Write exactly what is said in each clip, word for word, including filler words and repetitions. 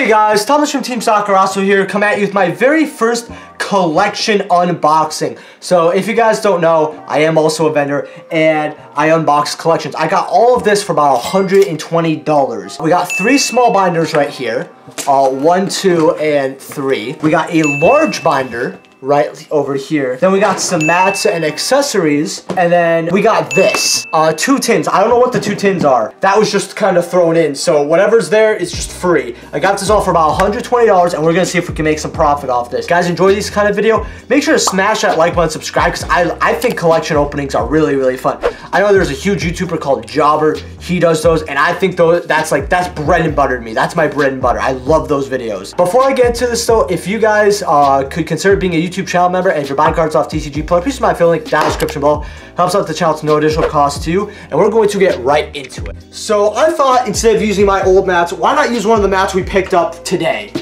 Hey guys, Thomas from Team Sakurasou here, coming at you with my very first collection unboxing. So if you guys don't know, I am also a vendor and I unbox collections. I got all of this for about one hundred twenty dollars. We got three small binders right here, uh, one, two, and three. We got a large binder right over here. Then we got some mats and accessories, and then we got this. Uh, two tins. I don't know what the two tins are. That was just kind of thrown in, so whatever's there is just free. I got this all for about one hundred twenty dollars, and we're gonna see if we can make some profit off this. Guys, enjoy these kind of video. Make sure to smash that like button, subscribe, because I, I think collection openings are really, really fun. I know there's a huge YouTuber called Jobber. He does those, and I think those, that's like, that's bread and butter to me. That's my bread and butter. I love those videos. Before I get into this though, if you guys uh, could consider being a YouTube YouTube channel member and if you're buying cards off T C G, put a piece of my affiliate link down in the description below. Helps out the channel to no additional cost to you, and we're going to get right into it. So I thought instead of using my old mats, why not use one of the mats we picked up today?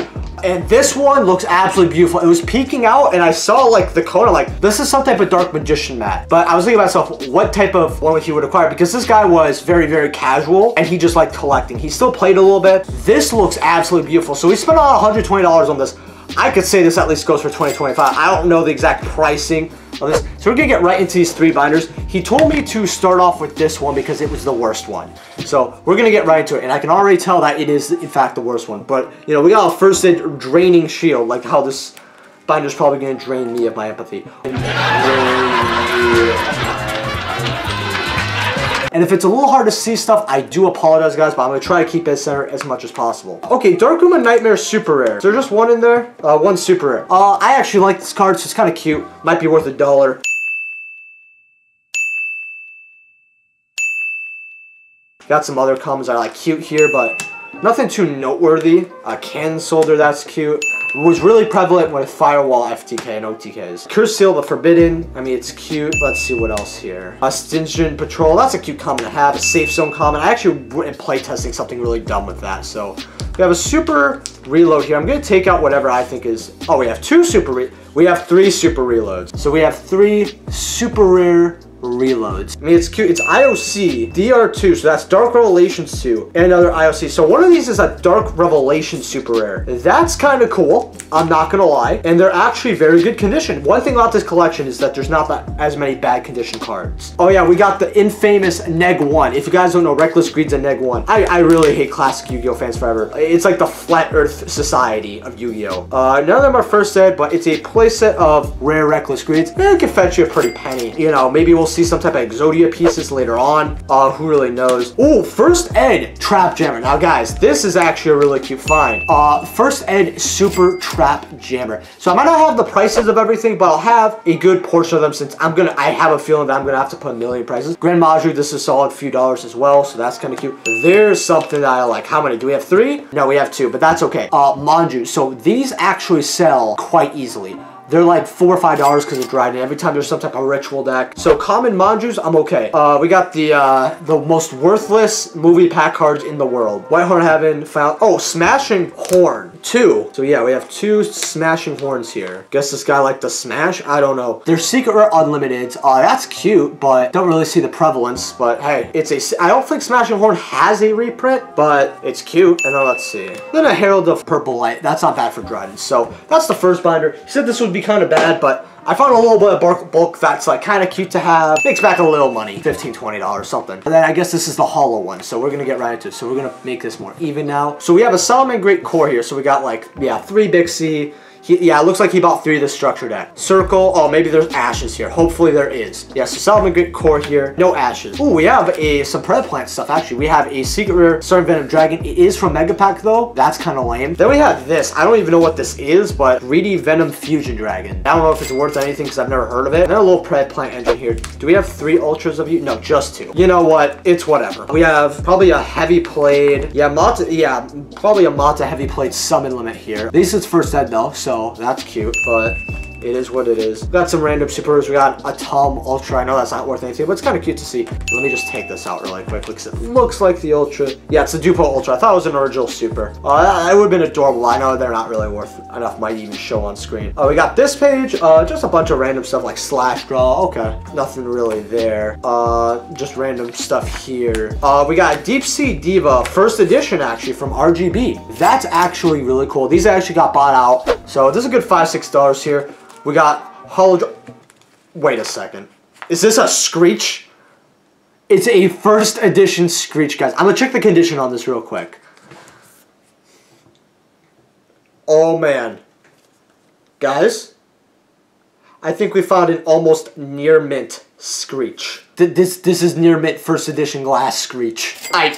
And this one looks absolutely beautiful. It was peeking out and I saw like the coat. I'm like, this is some type of Dark Magician mat. But I was thinking to myself, what type of one he would acquire? Because this guy was very, very casual and he just liked collecting. He still played a little bit. This looks absolutely beautiful. So we spent about one hundred twenty dollars on this. I could say this at least goes for twenty twenty-five. I don't know the exact pricing of this. So we're gonna get right into these three binders. He told me to start off with this one because it was the worst one. So we're gonna get right into it. And I can already tell that it is in fact the worst one. But you know, we got a first in Draining Shield, like how this binder's probably gonna drain me of my empathy. And if it's a little hard to see stuff, I do apologize guys, but I'm gonna try to keep it centered as much as possible. Okay, Darkuma Nightmare Super Rare. Is there just one in there? Uh, one Super Rare. Uh, I actually like this card, so it's kind of cute. Might be worth a dollar. Got some other commons I like cute here, but nothing too noteworthy. Uh, Cannon Soldier, that's cute. It was really prevalent with Firewall F T K and O T Ks. Curse Seal the Forbidden. I mean, it's cute. Let's see what else here. Uh, Stinging Patrol. That's a cute common to have. A Safe Zone common. I actually am playtesting something really dumb with that. So we have a Super Reload here. I'm going to take out whatever I think is... Oh, we have two Super Re... We have three Super Reloads. So we have three Super Rare Reloads. I mean, it's cute. It's I O C D R two, so that's Dark Revelations two, and another I O C. So one of these is a Dark Revelation Super Rare. That's kind of cool, I'm not gonna lie, and they're actually very good condition. One thing about this collection is that there's not that as many bad condition cards. Oh yeah, we got the infamous Neg one. If you guys don't know, Reckless Greed's a Neg one. I, I really hate classic Yu-Gi-Oh fans forever. It's like the Flat Earth Society of Yu-Gi-Oh. Uh, none of them are first set, but it's a playset of rare Reckless Greeds. And it can fetch you a pretty penny. You know, maybe we'll see some type of Exodia pieces later on. Uh, who really knows? Oh, first ed Trap Jammer. Now guys, this is actually a really cute find. Uh, first ed Super Trap Jammer. So I might not have the prices of everything, but I'll have a good portion of them since I'm gonna, I have a feeling that I'm gonna have to put a million prices. Grand Manju, this is a solid few dollars as well, so that's kind of cute. There's something that I like. How many? Do we have three? No, we have two, but that's okay. Uh, Manju. So these actually sell quite easily. They're like four or five dollars because it's dried, and every time there's some type of ritual deck. So common Manjus, I'm okay. Uh, we got the uh, the most worthless movie pack cards in the world. Whitehorn Heaven found. Oh, Smashing Horn two. So yeah, we have two Smashing Horns here. Guess this guy liked to smash. I don't know. They're secret or unlimited. Uh, that's cute, but don't really see the prevalence. But hey, it's a. I don't think Smashing Horn has a reprint, but it's cute. And then let's see. Then a Herald of Purple Light. That's not bad for Dryden. So that's the first binder. He said this would be kind of bad, but I found a little bit of bulk that's like kind of cute to have. Makes back a little money, fifteen, twenty dollars, something. And then I guess this is the hollow one, so we're gonna get right into it. So we're gonna make this more even now. So we have a Solomon Great Core here. So we got like, yeah, three Bixie. He, yeah, it looks like he bought three of the structure deck. Circle, oh, maybe there's ashes here. Hopefully there is. Yeah, so Solomon Great Core here. No ashes. Oh, we have a, some Pred Plant stuff, actually. We have a secret rare Serpent Venom Dragon. It is from Mega Pack, though. That's kind of lame. Then we have this. I don't even know what this is, but three D Venom Fusion Dragon. I don't know if it's worth anything because I've never heard of it. And then a little Pred Plant engine here. Do we have three Ultras of you? No, just two. You know what? It's whatever. We have probably a Heavy Plate. Yeah, Mata, yeah, probably a Mata Heavy Plate Summon Limit here. This is first ed, though, so... So that's cute, but it is what it is. We got some random supers. We got a Tom Ultra. I know that's not worth anything, but it's kind of cute to see. Let me just take this out really quick because it looks like the Ultra. Yeah, it's the Dupo Ultra. I thought it was an original super. Uh, that, that would have been adorable. I know they're not really worth enough money to even show on screen. Uh, we got this page. Uh, just a bunch of random stuff like Slash Draw. Okay, nothing really there. Uh, just random stuff here. Uh, we got Deep Sea Diva, first edition actually from R G B. That's actually really cool. These actually got bought out. So this is a good five, six dollars here. We got Holodr- Wait a second. Is this a Screech? It's a first edition Screech, guys. I'm gonna check the condition on this real quick. Oh man. Guys, I think we found an almost near mint Screech. Th this this is near mint first edition glass Screech. I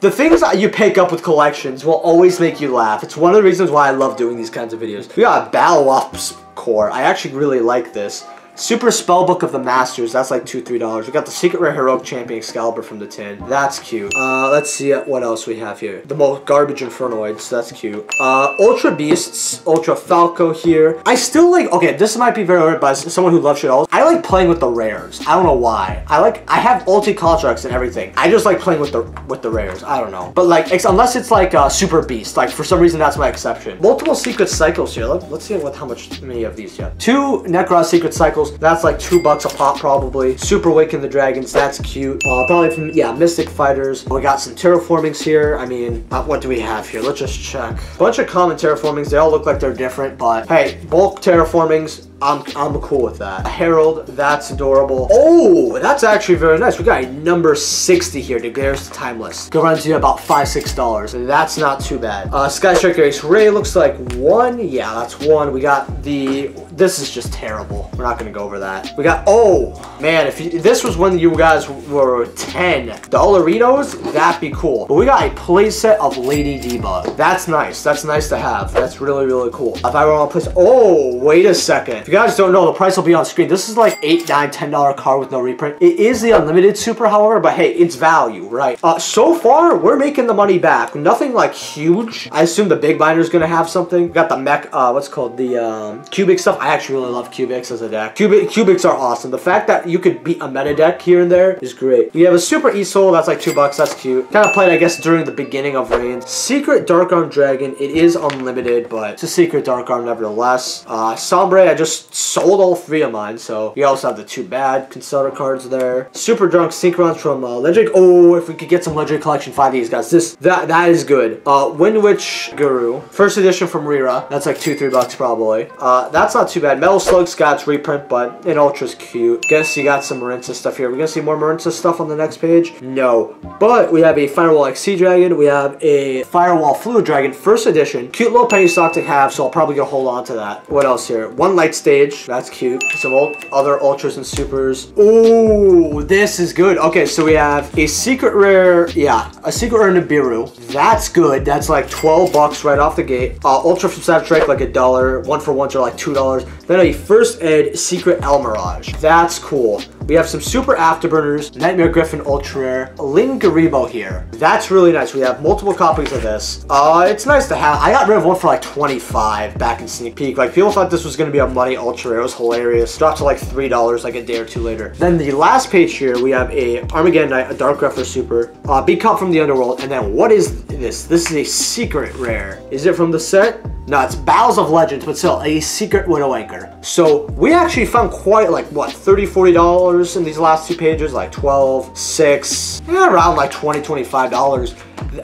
The things that you pick up with collections will always make you laugh. It's one of the reasons why I love doing these kinds of videos. We got a Battle Ops core. I actually really like this. Super Spellbook of the Masters, that's like two, three dollars. We got the Secret Rare Heroic Champion Excalibur from the tin. That's cute. Uh, let's see what else we have here. The most garbage Infernoids, that's cute. Uh, Ultra Beasts, Ultra Falco here. I still like, okay, this might be very hard, but as someone who loves shit all, I like playing with the rares. I don't know why. I like, I have ulti contracts and everything. I just like playing with the with the rares. I don't know. But like, ex unless it's like uh, Super Beast, like for some reason that's my exception. Multiple Secret Cycles here. Let, let's see what how much many of these you have. Two Necroz Secret Cycles. That's like two bucks a pop probably. Super Awaken the Dragons, that's cute. Uh, probably from, yeah, Mystic Fighters. We got some Terraformings here. I mean, uh, what do we have here? Let's just check. Bunch of common Terraformings. They all look like they're different, but hey, bulk Terraformings, I'm, I'm cool with that. Herald, that's adorable. Oh, that's actually very nice. We got a number sixty here, Daguerre's the Timeless. Go run to about five, six dollars. That's not too bad. Uh, Sky Striker X-Ray looks like one. Yeah, that's one. We got the, this is just terrible. We're not gonna go over that. We got, oh man, if you, this was when you guys were ten dollaritos, that'd be cool. But we got a playset of Lady Diva. That's nice. That's nice to have. That's really, really cool. If I were on a place, oh, wait a second. You guys don't know, the price will be on screen. This is like eight, nine, ten dollar card with no reprint. It is the unlimited super, however, but hey, it's value, right? Uh, so far, we're making the money back. Nothing like huge. I assume the big binder's gonna have something. We got the mech, uh, what's called the um, Cubic stuff. I actually really love Cubics as a deck. Cubic, Cubics are awesome. The fact that you could beat a meta deck here and there is great. We have a Super E-Soul, that's like two bucks. That's cute. Kind of played, I guess, during the beginning of Reign. Secret Dark Arm Dragon. It is unlimited, but it's a Secret Dark Arm nevertheless. Uh, Sombre, I just sold all three of mine, so we also have the two bad concealer cards there. Super Drunk Synchrons from uh, Legendary. Oh, if we could get some Legendary Collection five E's, guys, this that that is good. Uh, Wind Witch Guru, first edition from Rira. That's like two, three bucks probably. Uh, that's not too bad. Metal Slug Scott's reprint, but an Ultra's cute. Guess you got some Marinsa stuff here. We're gonna see more Marinsa stuff on the next page. No, but we have a Firewall X C Dragon. We have a Firewall Fluid Dragon, first edition. Cute little penny stock to have, so I'll probably go hold on to that. What else here? One Light Stage. That's cute. Some old other ultras and supers. Oh, this is good. Okay, so we have a secret rare. Yeah, a secret rare Nibiru. That's good. That's like twelve bucks right off the gate. Uh, ultra from Saturday, like a dollar. One for ones are like two dollars. Then a first ed secret Almirage. That's cool. We have some super afterburners. Nightmare Griffin ultra rare. Ling Garibo here. That's really nice. We have multiple copies of this. Uh, it's nice to have. I got rid of one for like twenty-five back in Sneak Peek. Like people thought this was gonna be a money ultra. It was hilarious. Dropped to like three dollars like a day or two later. Then the last page here, we have a Armageddon Knight, a Dark Refler Super, uh, Big Cop from the Underworld, and then what is this? This is a secret rare. Is it from the set? No, it's Battles of Legends, but still a secret Widow Anchor. So we actually found quite like what thirty, forty dollars in these last two pages, like twelve, six, yeah, around like twenty, twenty-five dollars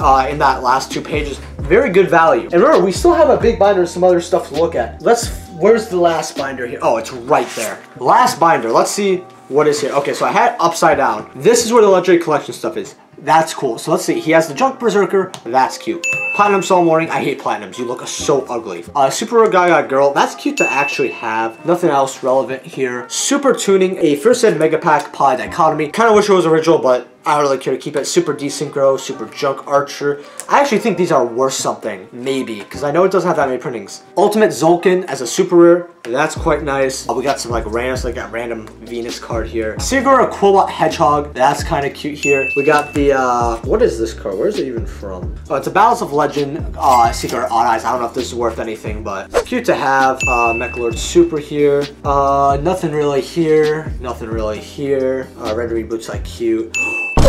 uh, in that last two pages. Very good value. And remember, we still have a big binder and some other stuff to look at. Let's. Where's the last binder here? Oh, it's right there. Last binder. Let's see what is here. Okay, so I had upside down. This is where the Legendary Collection stuff is. That's cool. So let's see. He has the Junk Berserker. That's cute. Platinum Soul Morning. I hate Platinums. You look so ugly. Uh, Super Gaga Girl. That's cute to actually have. Nothing else relevant here. Super Tuning. A First Ed Mega Pack Poly Dichotomy. Kind of wish it was original, but... I don't really care to keep it. Super Desynchro, Super Junk Archer. I actually think these are worth something, maybe, because I know it doesn't have that many printings. Ultimate Zulkin as a super rare, that's quite nice. Oh, we got some like random, like that random Venus card here. Sigur Aquila Hedgehog, that's kind of cute here. We got the, uh, what is this card? Where is it even from? Oh, it's a Battles of Legend, uh, Secret Odd Eyes. I don't know if this is worth anything, but it's cute to have. Uh, Mechalord Super here. Uh, nothing really here, nothing really here. Uh, Red Reboots like cute.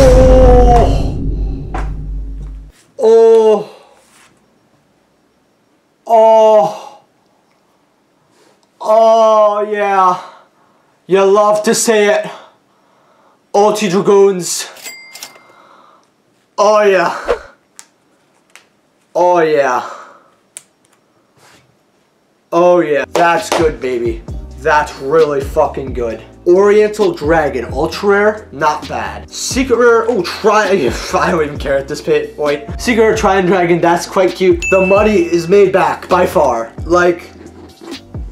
Oh! Oh! Oh! Oh, yeah. You love to say it. Ulti Dragoons. Oh, yeah. Oh, yeah. Oh, yeah. That's good, baby. That's really fucking good. Oriental Dragon, ultra rare, not bad. Secret rare, oh, try, I don't even care at this point. Secret rare Trident Dragon, that's quite cute. The money is made back, by far. Like,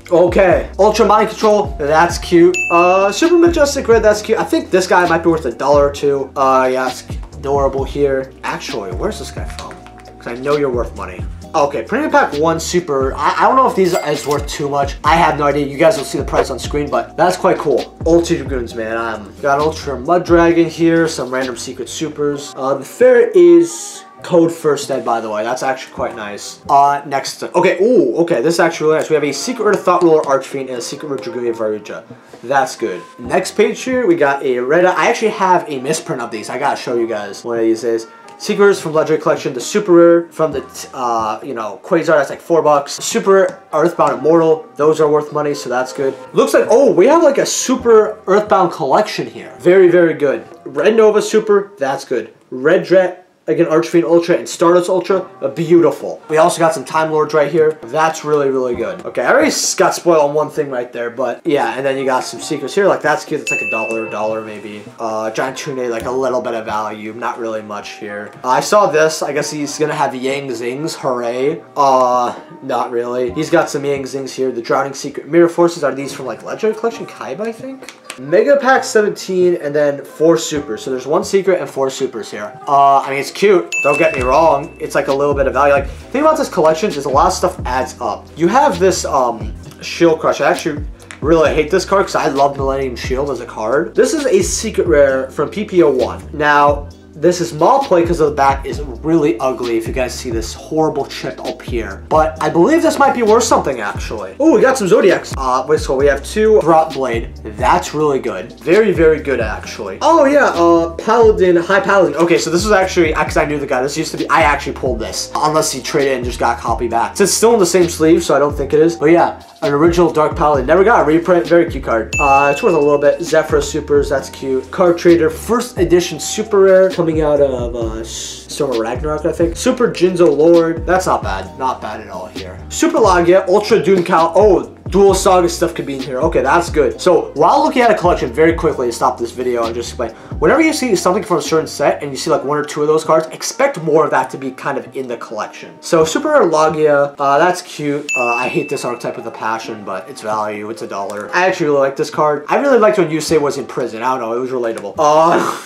okay. Ultra Mind Control, that's cute. Uh, Super Majestic Red, that's cute. I think this guy might be worth a dollar or two. Uh, yeah, it's adorable here. Actually, where's this guy from? Because I know you're worth money. Okay, Premium Pack one Super. I, I don't know if these is worth too much. I have no idea. You guys will see the price on screen, but that's quite cool. Ulti Dragoons, man. Um, got Ultra Mud Dragon here. Some random Secret Supers. Uh, the fair is Code First Dead, by the way. That's actually quite nice. Uh, next. Okay, ooh, okay. This is actually really nice. We have a Secret Rare Thought Ruler Archfiend and a Secret Rare Dragoon Varuja. That's good. Next page here, we got a Reda. I actually have a misprint of these. I gotta show you guys one of these is. Secret Rares from Legendary Collection, the Super Rare from the, uh, you know, Quasar, that's like four bucks. Super Rare Earthbound Immortal, those are worth money, so that's good. Looks like, oh, we have like a Super Earthbound Collection here. Very, very good. Red Nova Super, that's good. Red Drat, again, Archfiend Ultra and Stardust Ultra, uh, beautiful. We also got some Time Lords right here. That's really, really good. Okay, I already got spoiled on one thing right there, but yeah, and then you got some secrets here. Like, that's cute. It's like a dollar, dollar maybe. Uh, Giant Tune, like a little bit of value. Not really much here. Uh, I saw this. I guess he's gonna have Yang Zings. Hooray. Uh, not really. He's got some Yang Zings here. The Drowning Secret Mirror Forces. Are these from, like, Legendary Collection? Kaiba, I think? Mega Pack seventeen and then four supers. So there's one secret and four supers here. Uh, I mean, it's cute. Don't get me wrong. It's like a little bit of value. Like, the thing about this collection is a lot of stuff adds up. You have this um, Shield Crush. I actually really hate this card because I love Millennium Shield as a card. This is a secret rare from P P oh one. Now, this is Maw Play because of the back is really ugly if you guys see this horrible chip up here. But I believe this might be worth something, actually. Oh, we got some Zodiacs. Uh, wait, so we have two Drop Blade. That's really good. Very, very good, actually. Oh, yeah, uh, Paladin, High Paladin. Okay, so this is actually, because I knew the guy. This used to be, I actually pulled this. Unless he traded and just got copied back. So it's still in the same sleeve, so I don't think it is. But yeah, an original Dark Paladin. Never got a reprint. Very cute card. Uh, it's worth a little bit. Zephyr Supers, that's cute. Card Trader, first edition super rare. Out of uh, Storm of Ragnarok, I think. Super Jinzo Lord. That's not bad. Not bad at all here. Super Lagia, Ultra Doom Cal. Oh, Dual Saga stuff could be in here. Okay, that's good. So while looking at a collection, very quickly to stop this video and just explain, whenever you see something from a certain set and you see like one or two of those cards, expect more of that to be kind of in the collection. So Super Lagia, uh, that's cute. Uh, I hate this archetype with a passion, but it's value. It's a dollar. I actually really like this card. I really liked when Yusei was in prison. I don't know. It was relatable. Uh...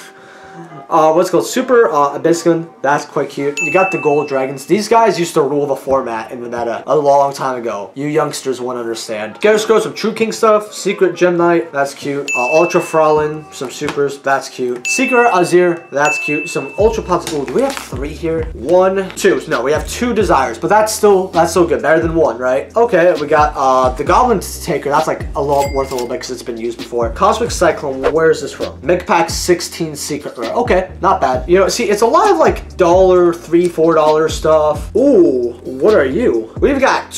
Uh, what's called Super uh, Abyssin. That's quite cute. You got the Gold Dragons. These guys used to rule the format in the meta a long time ago. You youngsters won't understand. Get us go some True King stuff. Secret Gem Knight. That's cute. Uh, Ultra Frolin. Some Supers. That's cute. Secret Azir. That's cute. Some Ultra Pots. Ooh, do we have three here? One, two. No, we have two Desires, but that's still that's still good. Better than one, right? Okay, we got uh, the Goblin Taker. That's like a lot worth a little bit because it's been used before. Cosmic Cyclone. Where is this from? Mega Pack sixteen Secret Rare. Okay. Not bad. You know, see, it's a lot of like dollar, three, four dollar stuff. Ooh, what are you? We've got,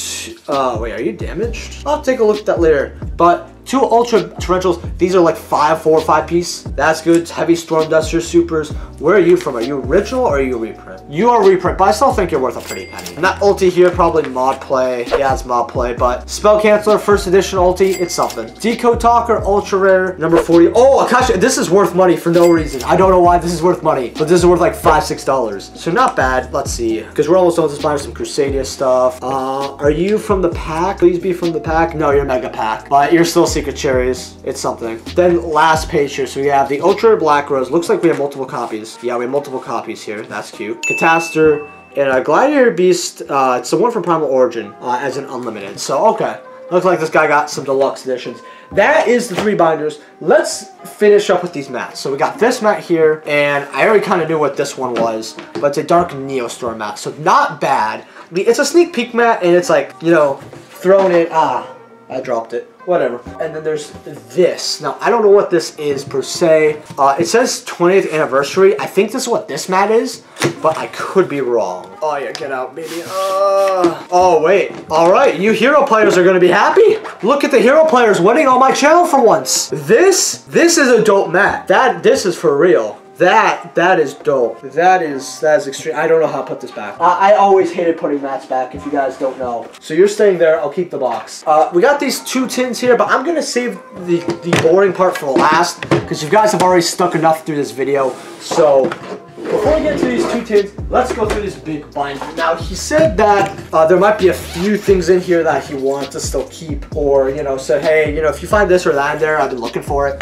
uh, wait, are you damaged? I'll take a look at that later. But two Ultra Torrentials. These are like five, four, five piece. That's good. Heavy Storm Duster Supers. Where are you from? Are you original or are you a reprint? You are a reprint, but I still think you're worth a pretty penny. And that ulti here, probably mod play. Yeah, it's mod play, but Spell Canceler, first edition ulti, it's something. Deco Talker, ultra rare, number forty. Oh, Akasha, this is worth money for no reason. I don't know why this is worth money, but this is worth like five, six dollars. So not bad. Let's see, because we're almost done with this buying some Crusadia stuff. Uh, are you from the pack? Please be from the pack. No, you're Mega Pack, but Uh, you're still Secret Cherries. It's something. Then last page here. So we have the Ultra Black Rose. Looks like we have multiple copies. Yeah, we have multiple copies here. That's cute. Catastor and a Gladiator Beast. Uh, it's the one from Primal Origin uh, as an unlimited. So, okay. Looks like this guy got some deluxe editions. That is the three binders. Let's finish up with these mats. So we got this mat here, and I already kind of knew what this one was, but it's a Dark Neostorm mat, so not bad. It's a sneak peek mat, and it's like, you know, thrown it. Ah, I dropped it. Whatever. And then there's this. Now, I don't know what this is per se. Uh, it says twentieth anniversary. I think this is what this mat is, but I could be wrong. Oh, yeah, get out, baby. Uh, oh, wait. All right, you hero players are going to be happy. Look at the hero players winning on my channel for once. This, this is a dope mat. That, this is for real. That, that is dope. That is, that is extreme. I don't know how to put this back. Uh, I always hated putting mats back, if you guys don't know. So you're staying there, I'll keep the box. Uh, we got these two tins here, but I'm gonna save the, the boring part for last, because you guys have already stuck enough through this video. So, before we get to these two tins, let's go through this big binder. Now, he said that uh, there might be a few things in here that he wants to still keep, or, you know, said, hey, you know, if you find this or that in there, I've been looking for it.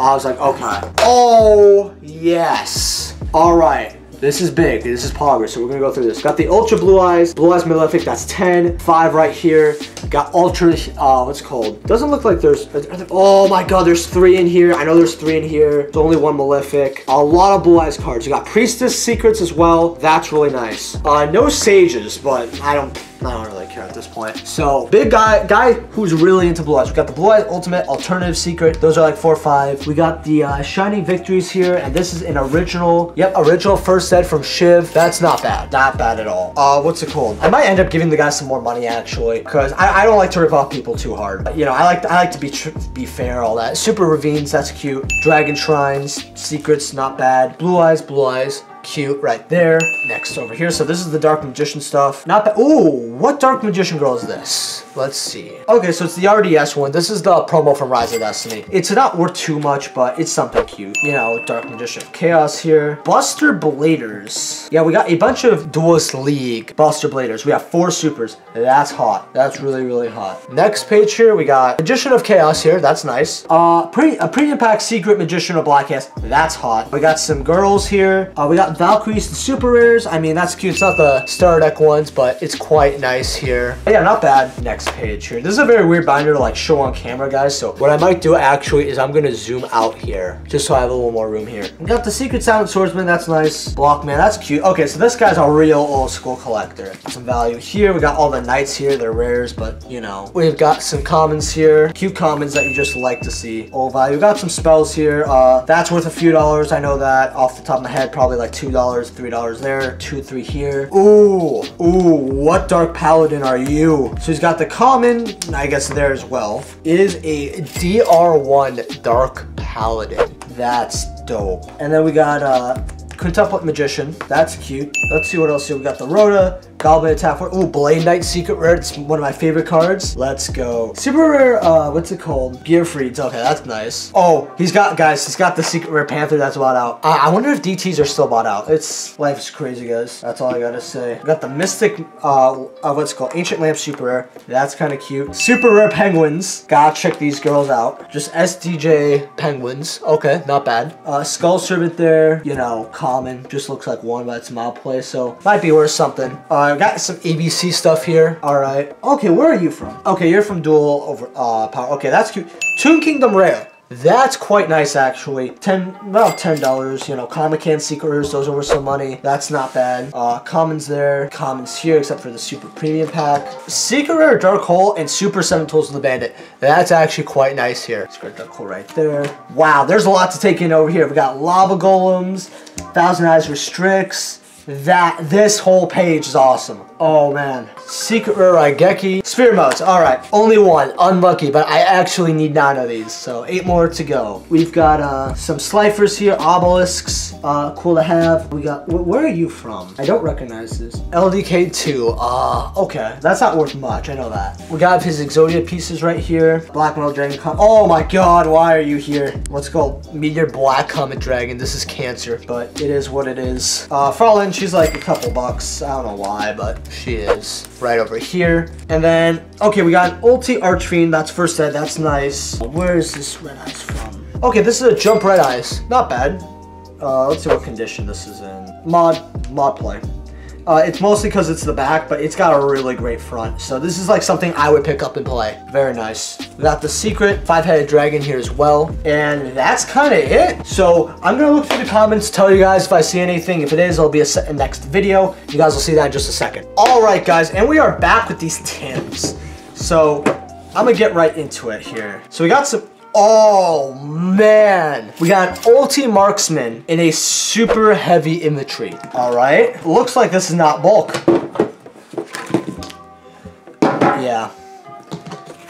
I was like, okay. Oh, yes. All right. This is big. This is Pogger, so we're going to go through this. Got the Ultra Blue Eyes. Blue Eyes Malefic, that's ten. five right here. Got Ultra, uh, what's it called? Doesn't look like there's, oh my god, there's three in here. I know there's three in here. There's only one Malefic. A lot of Blue Eyes cards. You got Priestess Secrets as well. That's really nice. Uh, no Sages, but I don't... I don't really care at this point. So, big guy guy who's really into Blue Eyes. We got the Blue Eyes Ultimate Alternative Secret. Those are like four or five. We got the uh, Shining Victories here, and this is an original, yep, original first set from Shiv. That's not bad. Not bad at all. Uh, what's it called? I might end up giving the guy some more money, actually, because I, I don't like to rip off people too hard. You know, I like, I like to be, tr be fair, all that. Super Ravines, that's cute. Dragon Shrines, Secrets, not bad. Blue Eyes, Blue Eyes. Cute right there. Next over here. So this is the Dark Magician stuff. Not that. Ooh, what Dark Magician girl is this? Let's see. Okay, so it's the R D S one. This is the promo from Rise of Destiny. It's not worth too much, but it's something cute. You know, Dark Magician of Chaos here. Buster Bladers. Yeah, we got a bunch of Duelist League Buster Bladers. We have four supers. That's hot. That's really, really hot. Next page here, we got Magician of Chaos here. That's nice. Uh, pre a premium pack Secret Magician of Black Ass. That's hot. We got some girls here. Uh, we got Valkyries, the super rares. I mean, that's cute. It's not the starter deck ones, but it's quite nice here. But yeah, not bad. Next page here. This is a very weird binder to like show on camera, guys. So what I might do actually is I'm gonna zoom out here just so I have a little more room here. We got the Secret Silent Swordsman. That's nice. Blockman. That's cute. Okay, so this guy's a real old school collector. Some value here. We got all the knights here. They're rares, but you know, we've got some commons here. Cute commons that you just like to see. Old value. We got some spells here. Uh, that's worth a few dollars. I know that off the top of my head, probably like two. two dollars, three dollars there, two, three here. Ooh, ooh, what Dark Paladin are you? So he's got the common, I guess there as well, is a D R one Dark Paladin. That's dope. And then we got uh, Quintuplet Magician. That's cute. Let's see what else here. We got the Rhoda, Goblin Attack. Ooh, Blade Knight Secret Rare. It's one of my favorite cards. Let's go. Super Rare, uh, what's it called? Gearfrieds. Okay, that's nice. Oh, he's got, guys, he's got the Secret Rare Panther that's bought out. Uh, I wonder if D Ts are still bought out. It's, life's crazy, guys. That's all I gotta say. We got the Mystic, uh, uh what's it called? Ancient Lamp Super Rare. That's kind of cute. Super Rare Penguins. Gotta check these girls out. Just S D J Penguins. Okay, not bad. Uh, Skull Servant there. You know, common. Just looks like one, but it's mild play, so might be worth something. Uh, I got some A B C stuff here. All right. Okay, where are you from? Okay, you're from Dual Over uh, Power. Okay, that's cute. Toon Kingdom Rare. That's quite nice, actually. Ten, about ten dollars. You know, Comic-Con Secret Rares. Those are worth some money. That's not bad. Uh, commons there, commons here, except for the Super Premium Pack. Secret Rare Dark Hole and Super Seven Tools of the Bandit. That's actually quite nice here. Secret Dark Hole right there. Wow, there's a lot to take in over here. We got Lava Golems, Thousand Eyes Restricts. That, this whole page is awesome. Oh man. Secret Rare Raigeki. Sphere modes, all right. Only one, unlucky, but I actually need nine of these, so eight more to go. We've got uh, some Slifers here, Obelisks, uh, cool to have. We got, wh where are you from? I don't recognize this. L D K two, ah, uh, okay. That's not worth much, I know that. We got his Exodia pieces right here. Black Metal Dragon, oh my god, why are you here? What's it called? Meteor Black Comet Dragon, this is cancer, but it is what it is. Uh, for all in, she's like a couple bucks, I don't know why, but She is right over here. And then, okay, we got an ulti Artrine. That's first set. That's nice. Where is this Red Eyes from? Okay, this is a Jump Red Eyes. Not bad. Uh, let's see what condition this is in. Mod, mod play. Uh, it's mostly because it's the back, but it's got a really great front. So this is like something I would pick up and play. Very nice. We got the secret five-headed dragon here as well. And that's kind of it. So I'm going to look through the comments, tell you guys if I see anything. If it is, it'll be a, a next video. You guys will see that in just a second. All right, guys. And we are back with these Tims. So I'm going to get right into it here. So we got some... Oh, man. We got an ulti marksman in a super heavy imagery. All right. Looks like this is not bulk. Yeah.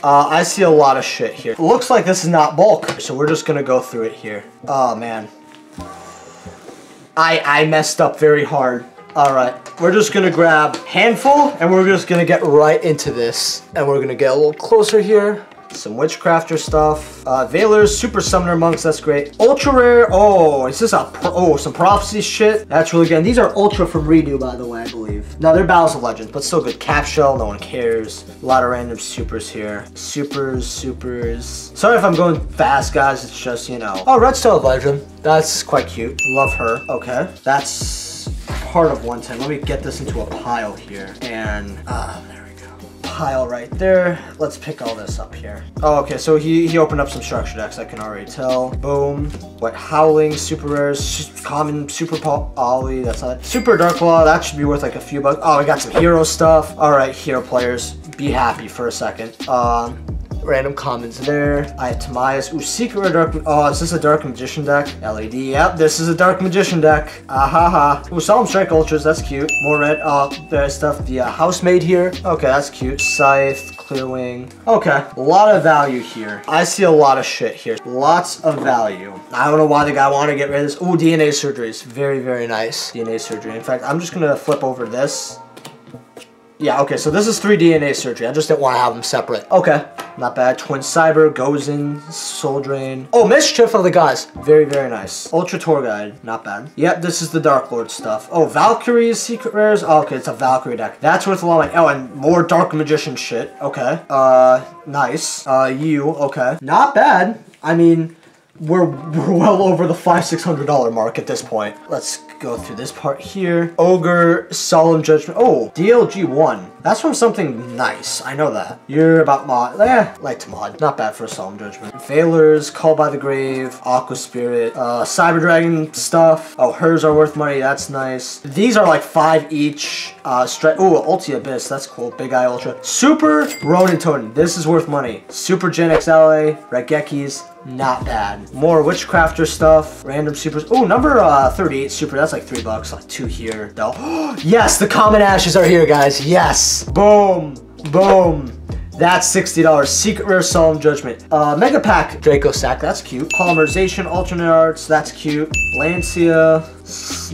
Uh, I see a lot of shit here. Looks like this is not bulk. So we're just going to go through it here. Oh, man. I, I messed up very hard. All right. We're just going to grab a handful, and we're just going to get right into this. And we're going to get a little closer here. Some Witchcrafter stuff. Uh, Veilers, Super Summoner Monks, that's great. Ultra Rare, oh, is this a pro oh, some Prophecy shit? That's really good. And these are Ultra from Redo, by the way, I believe. No, they're Battles of Legends, but still good. Cap Shell, no one cares. A lot of random Supers here. Supers, Supers. Sorry if I'm going fast, guys, it's just, you know. Oh, Redstone of Legend, that's quite cute. Love her, okay. That's part of one ten. Let me get this into a pile here. And, ah, uh, there we go. Pile right there. Let's pick all this up here. Oh, okay, so he, he opened up some structure decks, I can already tell. Boom. What, Howling, Super Rares, Common, Super Ollie, that's not it. Super Darklaw, that should be worth like a few bucks. Oh, we got some hero stuff. All right, hero players, be happy for a second. Um, Random commons there. I have Tamias. Ooh, Secret Dark... Oh, is this a Dark Magician deck? L E D. Yep, this is a Dark Magician deck. Ahaha. Ah. Ooh, Solemn Strike Ultras. That's cute. More red. Oh, there's stuff. The uh, Housemaid here. Okay, that's cute. Scythe. Clearwing. Okay. A lot of value here. I see a lot of shit here. Lots of value. I don't know why the guy wanted to get rid of this. Ooh, D N A surgeries. Very, very nice. D N A surgery. In fact, I'm just going to flip over this. Yeah, okay, so this is three D N A surgery. I just didn't want to have them separate. Okay, not bad. Twin Cyber, Gozen, Soul Drain. Oh, Mischief of the Gods. Very, very nice. Ultra Torguide, not bad. Yep, this is the Dark Lord stuff. Oh, Valkyries, Secret Rares. Oh, okay, it's a Valkyrie deck. That's worth a lot of... Oh, and more Dark Magician shit. Okay, uh, nice. Uh, you, okay. Not bad. I mean... We're, we're well over the five hundred, six hundred dollar mark at this point. Let's go through this part here. Ogre, Solemn Judgment. Oh, D L G one. That's from something nice. I know that. You're about mod. Eh, light to mod. Not bad for a Solemn Judgment. Veilers, Call by the Grave, Aqua Spirit, uh, Cyber Dragon stuff. Oh, hers are worth money. That's nice. These are like five each. Uh, oh, Ulti Abyss. That's cool. Big Eye Ultra. Super Ronin Totem. This is worth money. Super Gen X L A, Regekis. Not bad. More Witchcrafter stuff. Random supers. Oh, number uh, thirty-eight super. That's like three bucks. Like two here. No. Yes, the common ashes are here, guys. Yes. Boom. Boom. That's sixty dollars. Secret Rare Solemn Judgment. Uh, Mega Pack. Draco Sack. That's cute. Polymerization. Alternate Arts. That's cute. Lancia.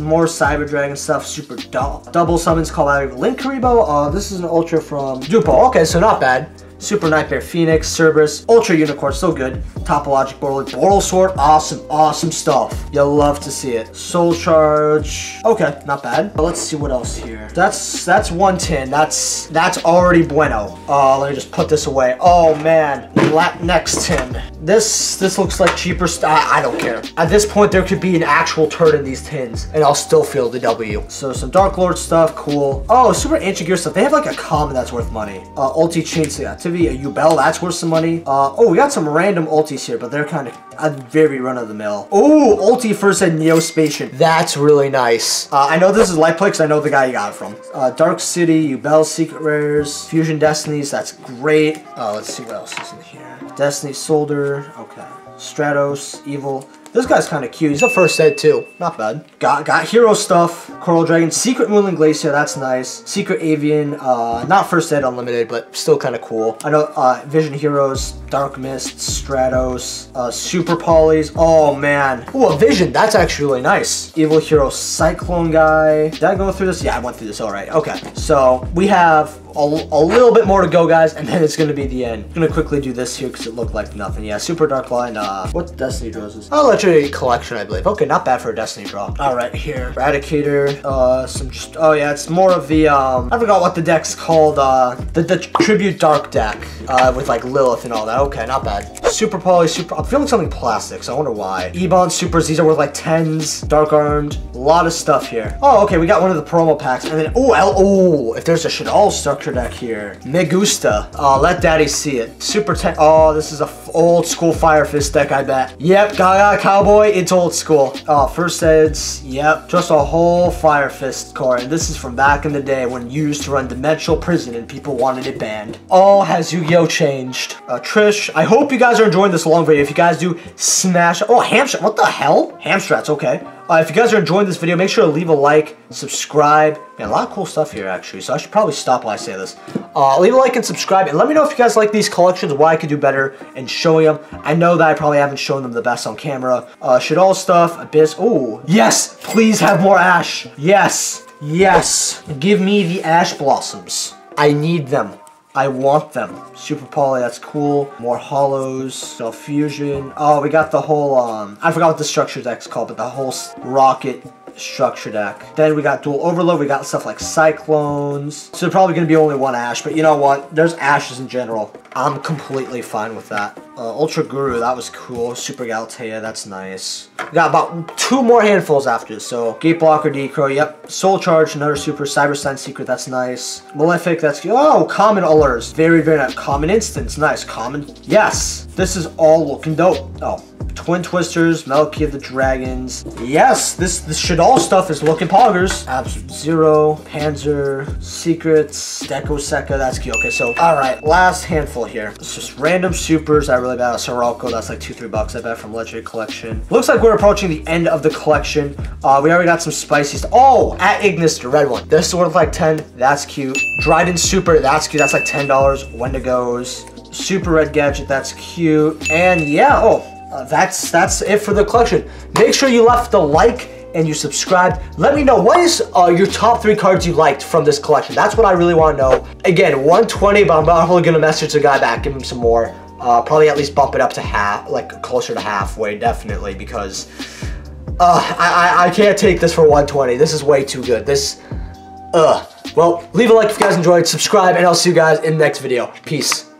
More Cyber Dragon stuff. Super Double. Double Summons. Call out of Link Karibo. Uh, this is an Ultra from Dupo. Okay, so not bad. Super Nightmare Phoenix, Cerberus, Ultra Unicorn, so good. Topologic Borderlord, Bortle Sword, awesome, awesome stuff. You'll love to see it. Soul Charge, okay, not bad. But let's see what else here. That's that's one ten, that's that's already bueno. Oh, uh, let me just put this away. Oh man, La next tin. This this looks like cheaper stuff. I don't care. At this point, there could be an actual turd in these tins, and I'll still feel the W. So some Dark Lord stuff, cool. Oh, Super Ancient Gear stuff. They have like a common that's worth money. Uh, Ulti Chainsaw Activity. A Ubel, that's worth some money. Uh, oh, we got some random ultis here, but they're kind of a very run-of-the-mill. Oh, ulti first at Neospatian. That's really nice. Uh, I know this is light play because I know the guy you got it from. Uh, Dark City, Ubel, Secret Rares, Fusion Destinies, that's great. Uh, let's see what else is in here. Destiny Solder, okay. Stratos, Evil. This guy's kind of cute. He's a first set too. Not bad. Got got hero stuff. Coral Dragon. Secret Moonland Glacier. That's nice. Secret Avian. Uh, not first set unlimited, but still kind of cool. I know uh, Vision Heroes. Dark Mist. Stratos. Uh, Super Polys. Oh, man. Oh, a Vision. That's actually really nice. Evil Hero Cyclone guy. Did I go through this? Yeah, I went through this. All right. Okay. So we have... A, a little bit more to go, guys, and then it's gonna be the end. I'm gonna quickly do this here because it looked like nothing. Yeah, Super Dark Line. Uh, what's Destiny Drones? I'll let Legendary Collection, I believe. Okay, not bad for a Destiny draw. All right, here. Eradicator. Uh, some just, oh yeah, it's more of the, um, I forgot what the deck's called. Uh, the, the Tribute Dark deck uh, with like Lilith and all that. Okay, not bad. Super Poly, Super, I'm feeling something plastic, so I wonder why. Ebon Supers, these are worth like tens. Dark Armed, a lot of stuff here. Oh, okay, we got one of the promo packs. And then, oh, oh, if there's a Shadal structure deck here. Megusta, uh, let daddy see it. Super ten, oh, this is a f old school Fire Fist deck, I bet. Yep, Gaga Cowboy, it's old school. Oh, First Aids, yep, just a whole Fire Fist card. And this is from back in the day when used to run Dimensional Prison and people wanted it banned. Oh, has Yu-Gi-Oh changed? Uh, Trish, I hope you guys are enjoying this long video. If you guys do, smash, oh, Hamstrat, what the hell? Hamstrats, okay. Uh, if you guys are enjoying this video, make sure to leave a like, subscribe. Man, a lot of cool stuff here, actually, so I should probably stop while I say this. Uh, leave a like and subscribe, and let me know if you guys like these collections, why I could do better, and showing them. I know that I probably haven't shown them the best on camera. Uh, Shadal stuff, Abyss, oh, yes! Please have more Ash! Yes! Yes! Give me the Ash Blossoms. I need them. I want them. Super Poly, that's cool. More Hollows, Self-Fusion. Oh, we got the whole, um, I forgot what the structure deck's called, but the whole Rocket structure deck. Then we got Dual Overload, we got stuff like Cyclones. So probably gonna be only one Ash, but you know what? There's Ashes in general. I'm completely fine with that. Uh, Ultra Guru, that was cool. Super Galatea, that's nice. We got about two more handfuls after this, so Gate Blocker, Decro, yep. Soul Charge, another super. Cyber Sign Secret, that's nice. Malefic, that's, oh, Common Allures. Very, very nice. Common Instance, nice. Common, yes. This is all looking dope. Oh, Twin Twisters, Malekith of the Dragons. Yes, this, this Shadal stuff is looking poggers. Absolute Zero, Panzer, Secrets, Deko Seka, that's cute. Okay, so, all right, last handful here. It's just random supers. I really bad at Soralco. That's like two, three bucks I bet from Legendary Collection. Looks like we're approaching the end of the collection. Uh, we already got some spicy. Oh, at Ignis, the red one. This is worth like ten. That's cute. Dryden Super. That's cute. That's like ten dollars. Wendigos. Super Red Gadget. That's cute. And yeah, oh, uh, that's, that's it for the collection. Make sure you left a like and you subscribed. Let me know what is uh, your top three cards you liked from this collection. That's what I really want to know. Again, one twenty, but I'm probably gonna message the guy back, give him some more. Uh, probably at least bump it up to half, like closer to halfway, definitely, because uh, I, I I can't take this for one twenty. This is way too good. This, uh, well, leave a like if you guys enjoyed, subscribe, and I'll see you guys in the next video. Peace.